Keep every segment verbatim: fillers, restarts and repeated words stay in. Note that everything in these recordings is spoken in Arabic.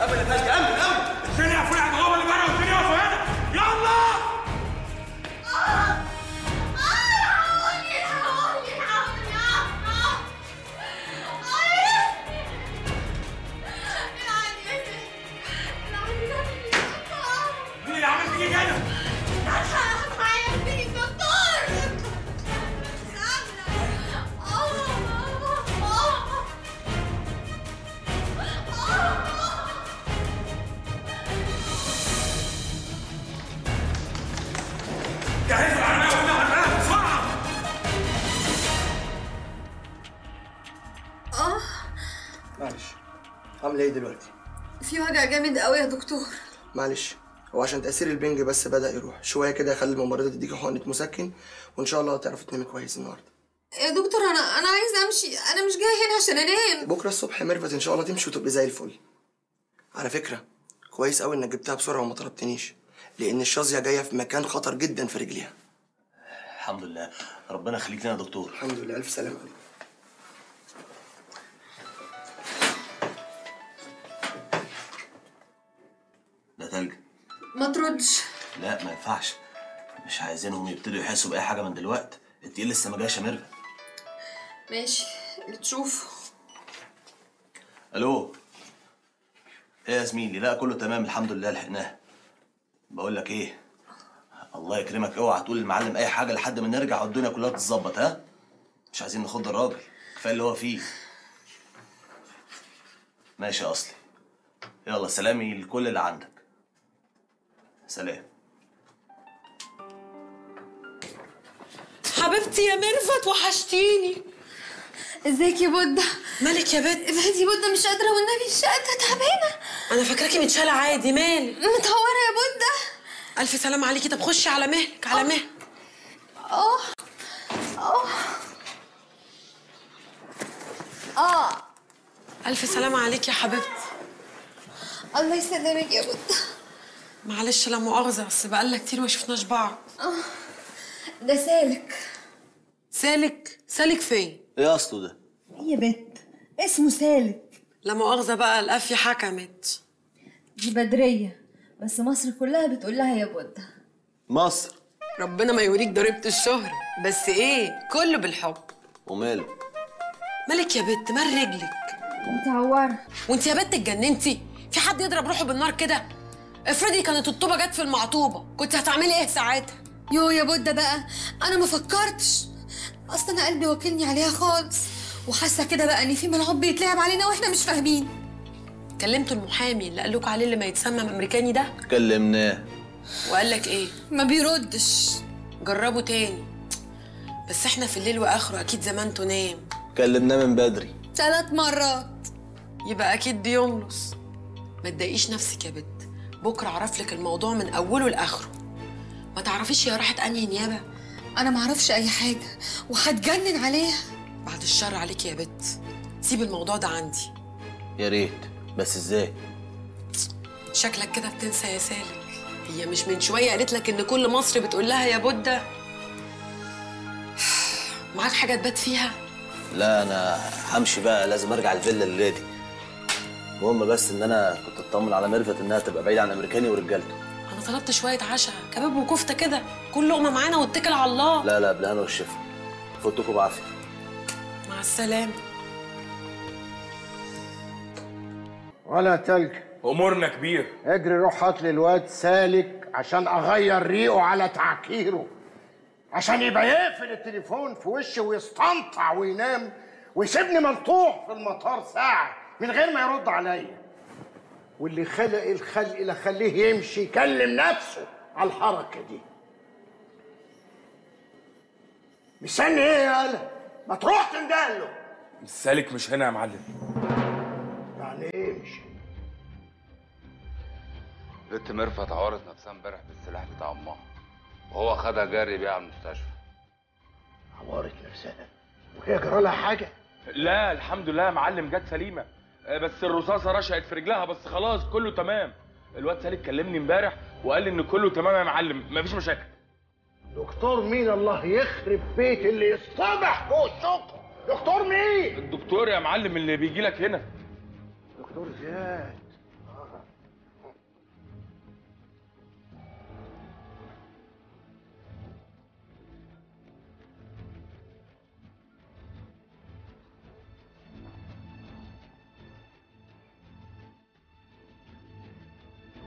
ابدا مالهاش جنب ابدا. الدنيا فوق العماره اللي بره والدنيا واقفه هنا. يلا اه اه الحقوني الحقوني الحقوني اه اه العجيزه العجيزه مين اللي عملت فيكي كده؟ هتحقق معايا فيكي الدكتور. جهزوا العربية وهنا وهنا بسرعة. اه معلش، عاملة ايه دلوقتي؟ في وجع جامد قوي يا دكتور. معلش، هو عشان تأثير البنج بس بدأ يروح، شوية كده خلي الممرضة تديكي حقنة مسكن وإن شاء الله هتعرفي تنامي كويس النهاردة. يا دكتور أنا أنا عايزة أمشي، أنا مش جاية هنا عشان أنام. بكرة الصبح ميرفت إن شاء الله تمشي وتبقي زي الفل. على فكرة كويس قوي إنك جبتها بسرعة وما طلبتنيش، لأن الشظية جاية في مكان خطر جدا في رجليها. الحمد لله، ربنا يخليك لنا يا دكتور. الحمد لله، ألف سلامة عليك. ده تلج. ما تردش. لا ما ينفعش، مش عايزينهم يبتدوا يحسوا بأي حاجة من دلوقتي، أنت إيه لسه ما جاش يا ميرفت؟ ماشي، اللي تشوفه. ألو. إيه يا زميلي؟ لا كله تمام الحمد لله لحقناها. بقول لك ايه، الله يكرمك اوعى تقول للمعلم اي حاجه لحد ما نرجع والدنيا كلها تتظبط. ها مش عايزين نخض الراجل، كفايه اللي هو فيه. ماشي يا اصلي، يلا سلامي لكل اللي عندك. سلام حبيبتي يا ميرفت، وحشتيني. ازيك يا بودة؟ مالك يا بت؟ ابعدي يا بودة، مش قادرة والنبي، مش قادرة، تعبانة. أنا فاكراكي متشالة عادي، مالك؟ متهورة يا بودة. ألف سلام عليكي. طب خشي على مهلك، على مهلك. أه أه أه ألف سلام عليكي يا حبيبتي. الله يسلمك يا بودة. معلش لا مؤاخذة، بس بقالنا كتير ما شفناش بعض. أه ده سالك. سالك؟ سالك فين؟ ايه اصله ده؟ ايه يا بت؟ اسمه سالك. لا مؤاخذة بقى، القافية حكمت. دي بدرية، بس مصر كلها بتقول لها يا بودة. مصر ربنا ما يوريك ضريبة الشهرة، بس ايه؟ كله بالحب. وماله؟ مالك يا بت؟ مال رجلك؟ متعورة. وانت يا بت اتجننتي؟ في حد يضرب روحه بالنار كده؟ افرضي كانت الطوبة جت في المعطوبة، كنت هتعملي ايه ساعتها؟ يو يا بودة بقى، انا ما فكرتش، اصل انا قلبي وكلني عليها خالص، وحاسه كده بقى ان في ملعوب بيتلعب علينا واحنا مش فاهمين. كلمتوا المحامي اللي قال لكم عليه اللي ما يتسمم امريكاني ده؟ كلمناه. وقال لك ايه؟ ما بيردش. جربوا تاني، بس احنا في الليل واخره، اكيد زمانته نام. كلمناه من بدري ثلاث مرات، يبقى اكيد بيملص. ما تضايقيش نفسك يا بت، بكره اعرف لك الموضوع من اوله لاخره. ما تعرفيش هي راحت انهي نيابه؟ أنا معرفش أي حاجة وهتجنن عليها. بعد الشر عليكي يا بت، سيب الموضوع ده عندي. يا ريت، بس إزاي؟ شكلك كده بتنسى يا سالك، هي مش من شوية قالت لك إن كل مصر بتقول لها يا بودة؟ معاك حاجة تبات فيها؟ لا أنا همشي بقى، لازم أرجع الفيلا الليلة دي. المهم بس إن أنا كنت أطمن على ميرفت إنها تبقى بعيدة عن أمريكاني ورجالته. أنا طلبت شوية عشاء، كباب وكفتة كده، كل لقمة معانا واتكل على الله. لا لا بالهنا والشفا، فوتكوا بعافية. مع السلامة. ولا تلج. أمورنا كبير. اجري روح هات لي الواد سالك عشان أغير ريقه على تعكيره، عشان يبقى يقفل التليفون في وشي ويستنطع وينام ويسيبني ملطوح في المطار ساعة من غير ما يرد عليا. واللي خلق الخلق لخليه يمشي يكلم نفسه على الحركه دي. مستني ايه يا قلق؟ ما تروح تندهله له. سالك مش هنا يا معلم. يعني ايه مش هنا؟ بنت ميرفت عورت نفسها امبارح بالسلاح بتاع امها، وهو خدها جري بيها على المستشفى. عورت نفسها؟ وهي جرى لها حاجه؟ لا الحمد لله يا معلم، جت سليمه، بس الرصاصه رشقت في رجلها، بس خلاص كله تمام. الواد سالك كلمني امبارح وقال لي ان كله تمام يا معلم، مفيش مشاكل. دكتور مين؟ الله يخرب بيت اللي يصطبح فوق الشكر. دكتور مين؟ الدكتور يا معلم اللي بيجي لك هنا. دكتور زياد.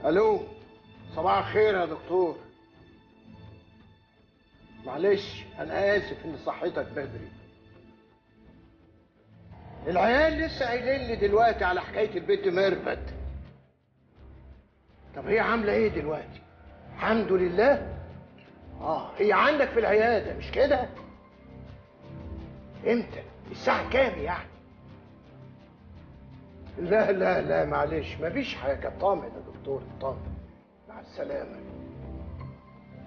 الو، صباح الخير يا دكتور. معلش انا اسف ان صحتك بدري. العيال لسه قايلين لي دلوقتي على حكايه البنت ميرفت. طب هي عامله ايه دلوقتي؟ الحمد لله. اه هي عندك في العياده مش كده؟ امتى؟ الساعه كام يعني؟ لا لا لا معلش مفيش حاجه، اطمن يا دكتور اطمن. مع السلامه.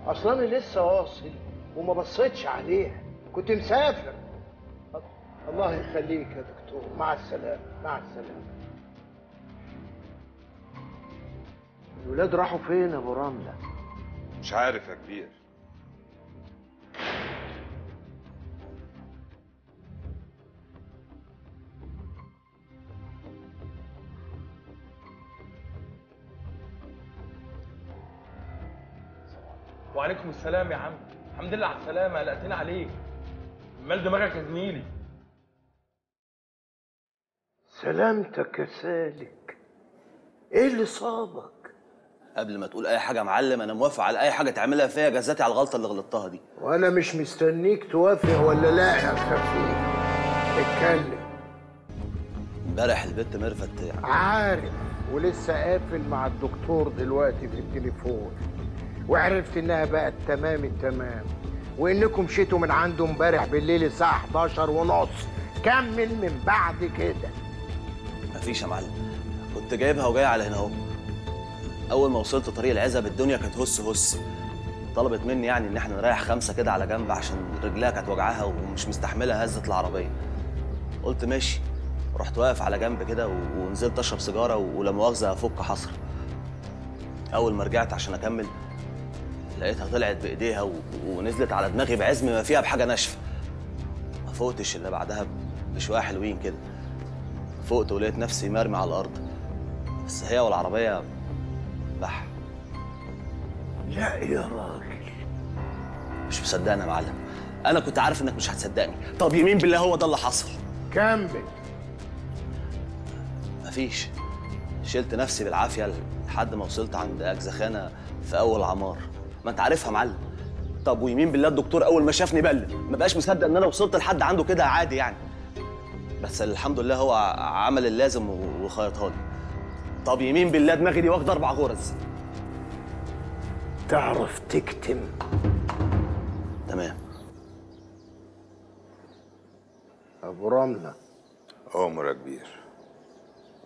اصلا انا لسه واصل وما بصيتش عليها، كنت مسافر. الله يخليك يا دكتور، مع السلامه مع السلامه. الولاد راحوا فين يا ابو رمله؟ مش عارف يا كبير. وعليكم السلام يا عم. الحمد لله على السلامه، قلقتنا عليك. مال دماغك يا زميلي؟ سلامتك يا سالك، ايه اللي صابك؟ قبل ما تقول اي حاجه يا معلم، انا موافق على اي حاجه تعملها فيا جزاتي على الغلطه اللي غلطتها دي. وانا مش مستنيك توافق ولا لا يا خفيف. اتكلم. امبارح البت ميرفت يعني. عارف، ولسه قافل مع الدكتور دلوقتي في التليفون، وعرفت انها بقت تمام التمام، وانكم مشيتوا من عنده امبارح بالليل الساعه حداشر ونص. كمل من بعد كده. مفيش يا معلم، كنت جايبها وجاي على هنا اهو. اول ما وصلت طريق العزب الدنيا كانت هس هس. طلبت مني يعني ان احنا نريح خمسه كده على جنب عشان رجلها كانت وجعها ومش مستحمله هزه العربيه. قلت ماشي، رحت واقف على جنب كده ونزلت اشرب سيجاره ولا مؤاخذه افك حصر. اول ما رجعت عشان اكمل لقيتها طلعت بايديها و... ونزلت على دماغي بعزم ما فيها بحاجه ناشفه. ما فوقتش الا بعدها بشويه حلوين كده. فوقت ولقيت نفسي مرمي على الارض، بس هي والعربيه بح. لا يا راجل، مش مصدقني يا معلم. انا كنت عارف انك مش هتصدقني. طب يمين بالله هو ده اللي حصل. كمل. مفيش، شلت نفسي بالعافيه لحد ما وصلت عند اجزخانه في اول عمار، ما انت عارفها يا معلم. طب ويمين بالله الدكتور اول ما شافني بل ما بقاش مصدق ان انا وصلت لحد عنده كده عادي يعني، بس الحمد لله هو عمل اللازم وخيطها لي. طب يمين بالله دماغي دي واخده اربع غرز. تعرف تكتم؟ تمام. ابو رمله. عمر يا كبير.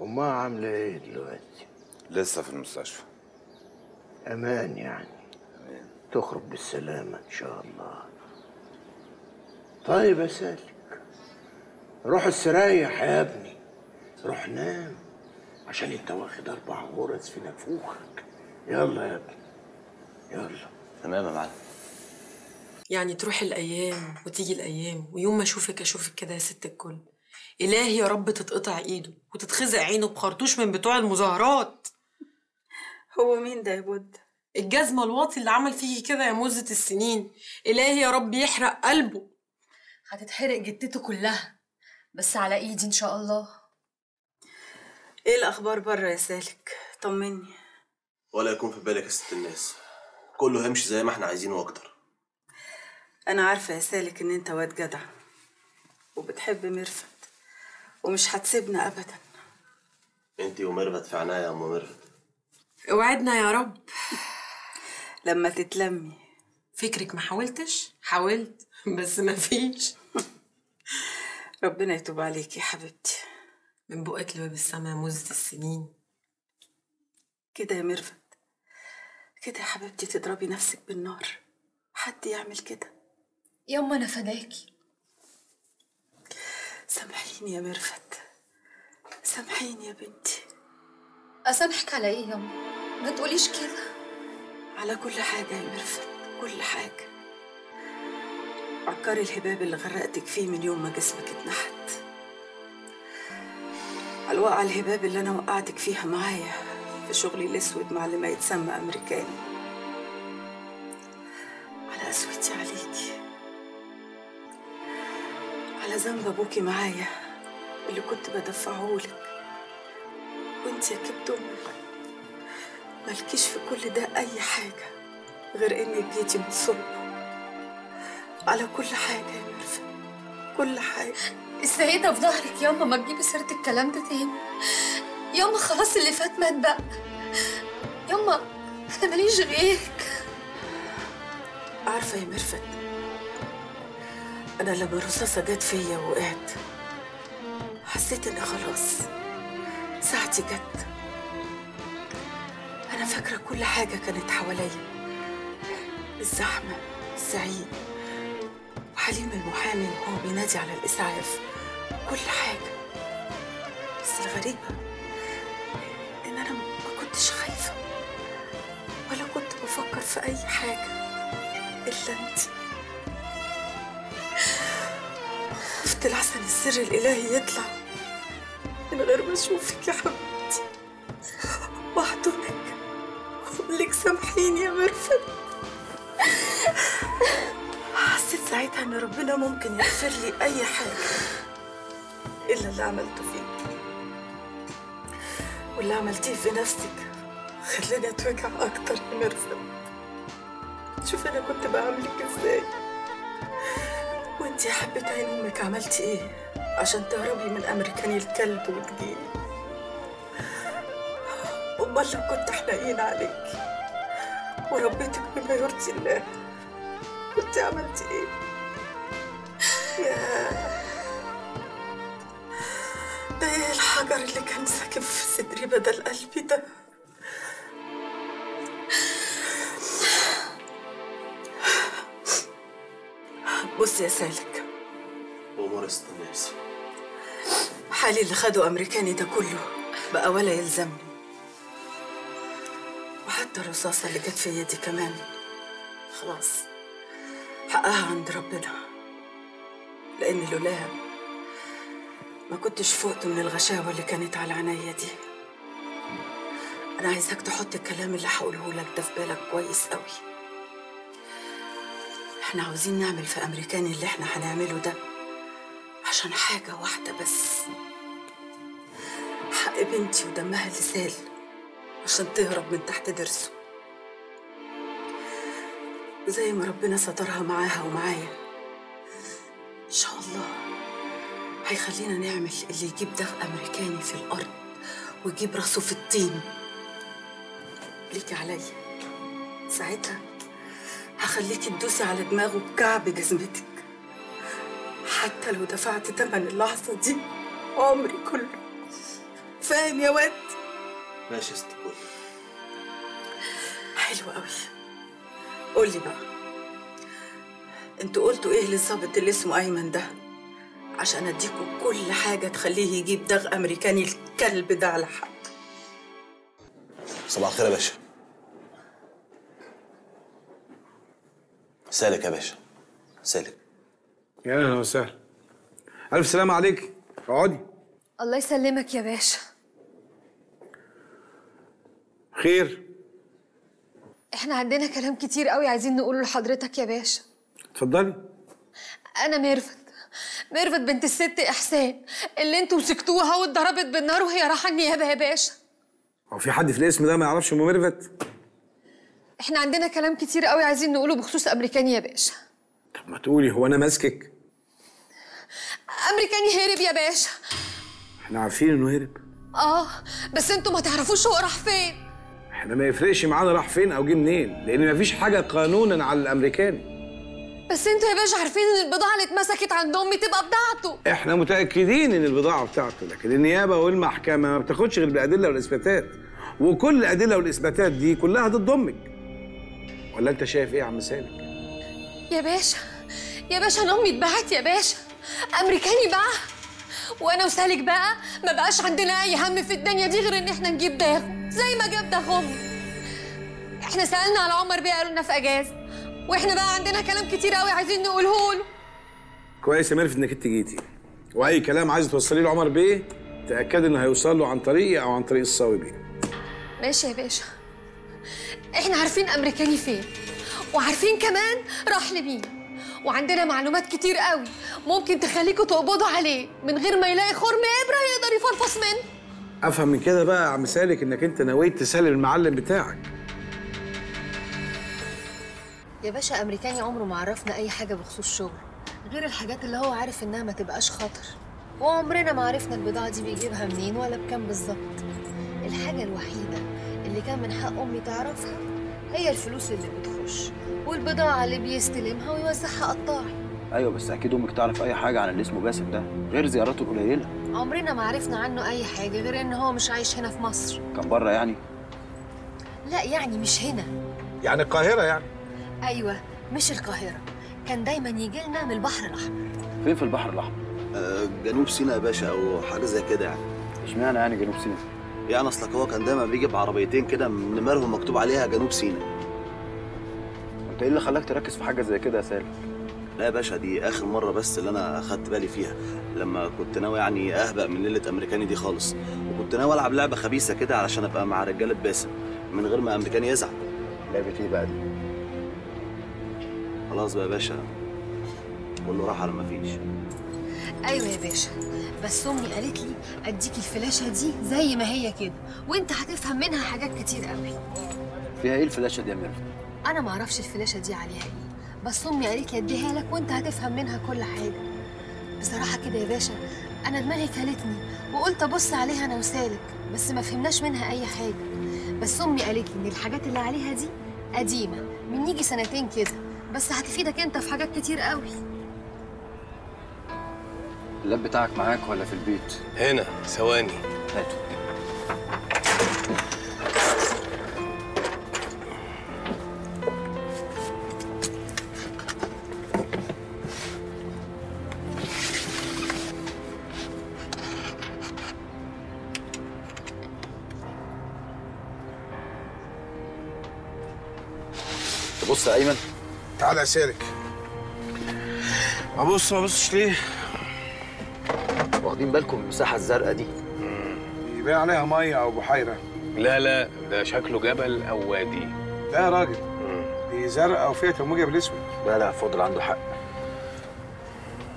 امها عامله ايه دلوقتي؟ لسه في المستشفى. امان يعني؟ امان. تخرج بالسلامه ان شاء الله. طيب يا سالك، روح استريح يا ابني، روح نام عشان انت واخد اربع غرز في نافوخك. يلا يا ابني يلا. تمام يا معلم. يعني تروح الايام وتيجي الايام، ويوم ما اشوفك اشوفك كده يا ست الكل. الهي يا رب تتقطع ايده وتتخزق عينه بخرطوش من بتوع المظاهرات. هو مين ده يا بود؟ الجزمه الواطي اللي عمل فيكي كده يا مزه السنين. الهي يا رب يحرق قلبه. هتتحرق جتته كلها، بس على ايدي ان شاء الله. ايه الاخبار بره يا سالك؟ طمني. ولا يكون في بالك يا ست الناس، كله هيمشي زي ما احنا عايزينه واكتر. انا عارفه يا سالك ان انت واد جدع وبتحب ميرفت ومش هتسيبنا ابدا. انت وميرفت في عناية يا ام ميرفت. اوعدنا يا رب. لما تتلمي فكرك. ما حاولتش؟ حاولت بس ما فيش. ربنا يتوب عليك يا حبيبتي. من بقك لباب السما مزة السنين. كده يا ميرفت، كده يا حبيبتي، تضربي نفسك بالنار. حد يعمل كده؟ يا أما أنا فداكي. سامحيني يا ميرفت، سامحيني يا بنتي. أسامحك على إيه يا أما؟ ما تقوليش كده. على كل حاجة يا ميرفت، كل حاجة. عكري الهباب اللي غرقتك فيه من يوم ما جسمك اتنحت، على الوقعة الهباب اللي أنا وقعتك فيها معايا في شغلي الأسود مع اللي ما يتسمى أمريكاني. على أسودتي عليكي، على ذنب أبوكي معايا اللي كنت بدفعهولك وانت يا كبد أمك مالكيش في كل ده أي حاجة غير إنك جيتي من صلبه. على كل حاجة يا مرفأ، كل حاجة. السيدة في ظهرك ياما، ما تجيبي سيرة الكلام ده تاني ياما. خلاص اللي فات مات بقى ياما، أنا ماليش غيرك. عارفة يا مرفت، أنا لما الرصاصة جت فيا ووقعت حسيت إن خلاص ساعتي جت. أنا فاكرة كل حاجة كانت حواليا، الزحمة، الزعيق، وحليم المحامي وهو بينادي على الإسعاف، كل حاجة. بس الغريبة إن أنا ما كنتش خايفة ولا كنت بفكر في أي حاجة إلا أنت. خفت لحسن السر الإلهي يطلع من غير ما أشوفك يا حبيبتي وأحضنك وأقول لك سامحيني يا مرفت. حسيت ساعتها إن ربنا ممكن يغفر لي أي حاجة إلا اللي عملته فيك، واللي عملتيه في نفسك خلاني أتوجع أكتر يا مرفت. شوف أنا كنت بعاملك إزاي، وأنتي حبة عين أمك عملتي إيه عشان تهربي من أمريكاني الكلب وتجيلي؟ أمال لو كنت حنين عليك وربيتك بما يرضي الله كنت عملت ايه؟ ياه، ده ايه الحجر اللي كان ساكن في صدري بدل قلبي ده؟ بص يا سالك ومورستون ياسر، حالي اللي خده أمريكاني ده كله بقى ولا يلزمني، وحتى الرصاصة اللي جت في يدي كمان خلاص حقها عند ربنا، لأن لولاها ما كنتش فقت من الغشاوة اللي كانت على عينيا دي. أنا عايزاك تحط الكلام اللي هقوله لك ده في بالك كويس قوي. إحنا عاوزين نعمل في أمريكاني اللي إحنا هنعمله ده عشان حاجة واحدة بس، حق بنتي ودمها اللي سال عشان تهرب من تحت درسه. زي ما ربنا سترها معاها ومعايا ان شاء الله هيخلينا نعمل اللي يجيب ده أمريكاني في الارض ويجيب راسه في الطين. ليكي عليا، ساعتها هخليكي تدوسي على دماغه بكعب جزمتك، حتى لو دفعت تمن اللحظه دي عمري كله. فاهم يا واد؟ ماشي استقبل. حلو قوي. قولي بقى، انتوا قلتوا ايه للظابط اللي اسمه ايمن ده عشان اديكوا كل حاجه تخليه يجيب دغ امريكاني الكلب ده على حق؟ صباح الخير يا باشا. سالك يا باشا، سالك. يا اهلا وسهلا، الف سلامه عليك. اقعدي. الله يسلمك يا باشا. خير؟ احنا عندنا كلام كتير قوي عايزين نقوله لحضرتك يا باشا. اتفضلي. انا ميرفت، ميرفت بنت الست احسان اللي انتوا مسكتوها واتضربت بالنار وهي رايحه النيابه يا باشا. هو في حد في الاسم ده ما يعرفش ام ميرفت؟ احنا عندنا كلام كتير قوي عايزين نقوله بخصوص امريكاني يا باشا. طب ما تقولي، هو انا ماسكك؟ امريكاني هرب يا باشا. احنا عارفين انه هرب. اه بس انتوا ما تعرفوش هو راح فين. احنا ما يفرقش معانا راح فين او جه منين، لان مفيش حاجه قانونا على الامريكاني. بس انتوا يا باشا عارفين ان البضاعه اللي اتمسكت عند امي تبقى بتاعته. احنا متاكدين ان البضاعه بتاعته، لكن النيابه والمحكمه ما بتاخدش غير بالادله والاثباتات، وكل الادله والاثباتات دي كلها ضد امك. ولا انت شايف ايه يا عم سالك؟ يا باشا يا باشا انا امي اتباعت يا باشا، امريكاني باعها، وانا وسالك بقى ما بقاش عندنا اي هم في الدنيا دي غير ان احنا نجيب داغه زي ما جاب ده. امي احنا سالنا على عمر بيه قالوا لنا في اجازه، واحنا بقى عندنا كلام كتير قوي عايزين نقوله له. كويس يا ميرفت انك انت جيتي، واي كلام عايزه توصليه لعمر بيه تاكدي انه هيوصل له عن طريقي او عن طريق الصاوي بيه. ماشي يا باشا، احنا عارفين أمريكاني فين، وعارفين كمان راح لمين، وعندنا معلومات كتير قوي ممكن تخليكوا تقبضوا عليه من غير ما يلاقي خرم إبرة يقدر يفرفص منه. أفهم من كده بقى يا عم سالك إنك أنت نويت تسلم المعلم بتاعك. يا باشا أمريكاني عمره ما عرفنا أي حاجة بخصوص شغله غير الحاجات اللي هو عارف إنها ما تبقاش خطر، وعمرنا ما عرفنا البضاعة دي بيجيبها منين ولا بكام بالظبط. الحاجة الوحيدة اللي كان من حق أمي تعرفها هي الفلوس اللي بتخش والبضاعة اللي بيستلمها ويوزعها قطاعي. أيوة بس أكيد أمك تعرف أي حاجة عن اللي اسمه جاسم ده غير زياراته القليلة. عمرنا ما عرفنا عنه أي حاجة غير إن هو مش عايش هنا في مصر. كان بره يعني؟ لا يعني مش هنا. يعني القاهرة يعني؟ أيوة مش القاهرة، كان دايماً يجي لنا من البحر الأحمر. فين في البحر الأحمر؟ أه جنوب سيناء يا باشا أو حاجة زي كده يعني. إشمعنى يعني جنوب سيناء؟ يعني اصلك هو كان دايما بيجي بعربيتين كده نمرهم مكتوب عليها جنوب سيناء. انت ايه اللي خلاك تركز في حاجه زي كده يا سالم؟ لا يا باشا دي اخر مره بس اللي انا اخدت بالي فيها، لما كنت ناوي يعني اهبق من ليله امريكاني دي خالص، وكنت ناوي العب لعبه خبيثه كده علشان ابقى مع رجاله باسم من غير ما امريكاني يزعل. لعبه ايه بقى دي؟ خلاص بقى يا باشا قول له راحه لما فيش. ايوه يا باشا بس امي قالت لي اديك الفلاشه دي زي ما هي كده وانت هتفهم منها حاجات كتير قوي. فيها ايه الفلاشه دي يا ميرفت؟ انا ما اعرفش الفلاشه دي عليها ايه، بس امي قالت لي اديها لك وانت هتفهم منها كل حاجه. بصراحه كده يا باشا انا دماغي كلتني وقلت ابص عليها انا وسالك بس ما فهمناش منها اي حاجه، بس امي قالت لي ان الحاجات اللي عليها دي قديمه من يجي سنتين كده بس هتفيدك انت في حاجات كتير قوي. اللاب بتاعك معاك ولا في البيت؟ هنا ثواني هاته. تبص يا ايمن؟ تعالى يا سالك. ابص ما ابصش ليه؟ واخدين بالكم من المساحه الزرقاء دي؟ يبقى عليها ميه او بحيره. لا لا ده شكله جبل او وادي. لا يا راجل دي زرقاء وفيها تموجه بالاسود. لا لا فضل عنده حق،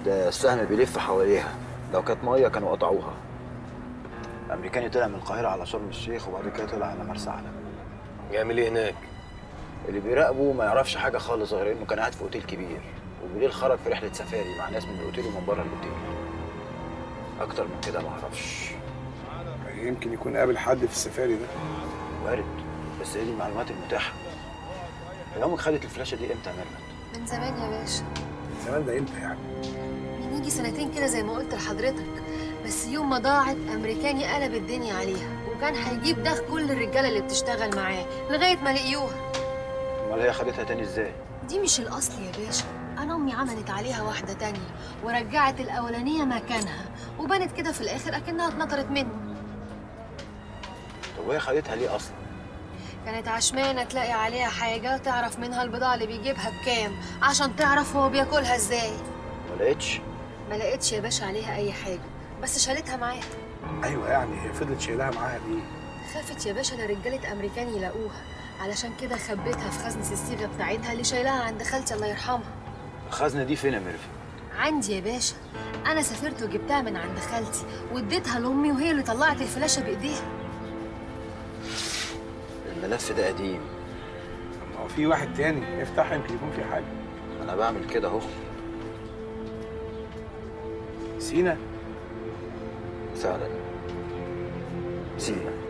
ده السهم بيلف حواليها، لو كانت ميه كانوا قطعوها. الامريكاني طلع من القاهره على شرم الشيخ وبعد كده طلع على مرسى علم. يعمل ايه هناك؟ اللي بيراقبه ما يعرفش حاجه خالص غير انه كان قاعد في اوتيل كبير وبالليل خرج في رحله سفاري مع ناس من الاوتيل ومن بره الاوتيل. أكتر من كده ما أعرفش. يمكن يكون قابل حد في السفاري ده. وارد، بس هي دي المعلومات المتاحة. هي أمك خدت الفلاشة دي إمتى يا ميرفت؟ من زمان يا باشا. من زمان ده إمتى يعني؟ من يجي سنتين كده زي ما قلت لحضرتك، بس يوم ما ضاعت أمريكاني قلب الدنيا عليها، وكان هيجيب دخل كل الرجالة اللي بتشتغل معاه لغاية ما لقيوها. أمال هي خدتها تاني إزاي؟ دي مش الأصل يا باشا. أنا أمي عملت عليها واحدة تانية ورجعت الأولانية مكانها وبانت كده في الآخر أكنها اتنطرت منه. طب وهي خدتها ليه أصلا؟ كانت عشمانة تلاقي عليها حاجة تعرف منها البضاعة اللي بيجيبها بكام عشان تعرف هو بياكلها إزاي. ما لقيتش؟ ما لقيتش يا باشا عليها أي حاجة بس شالتها معاها. أيوه يعني هي فضلت شايلها معاها ليه؟ خافت يا باشا لرجالة أمريكان يلاقوها علشان كده خبتها في خزنة الصيغة بتاعتها اللي شايلها عند خالتي الله يرحمها. الخزنة دي فين يا ميرفت؟ عندي يا باشا، أنا سافرت وجبتها من عند خالتي واديتها لأمي وهي اللي طلعت الفلاشة بإيديها. الملف ده قديم. طب ما هو في واحد تاني، افتحها يمكن يكون في حاجة. أنا بعمل كده أهو. سينا؟ فعلا سينا.